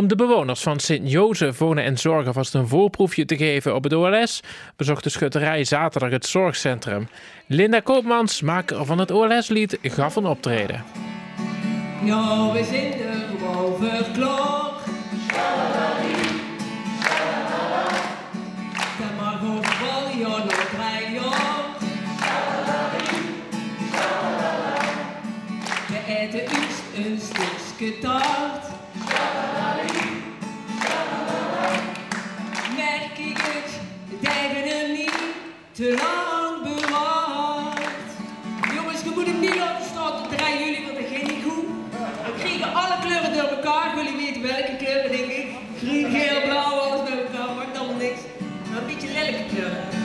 Om de bewoners van Sint Jozef wonen en zorgen vast een voorproefje te geven op het OLS, bezocht de Schutterij zaterdag het zorgcentrum. Linda Koopmans, maker van het OLS-lied, gaf een optreden. Nou, we zijn er over klok. Schutterij, schutterij. Ten maar op vol, jongen, rij, jongen. Schutterij, schutterij. We eten eerst een stukje taart. Merk ik het, dat hebben hem niet te lang bewaard. Jongens, je moet hem niet op de straat draaien, jullie, want dat ging niet goed. We kregen alle kleuren door elkaar, jullie weten welke kleuren, denk ik. Groen, geel, blauw, alles bij elkaar, maakt allemaal niks. Maar een beetje lelijke kleuren.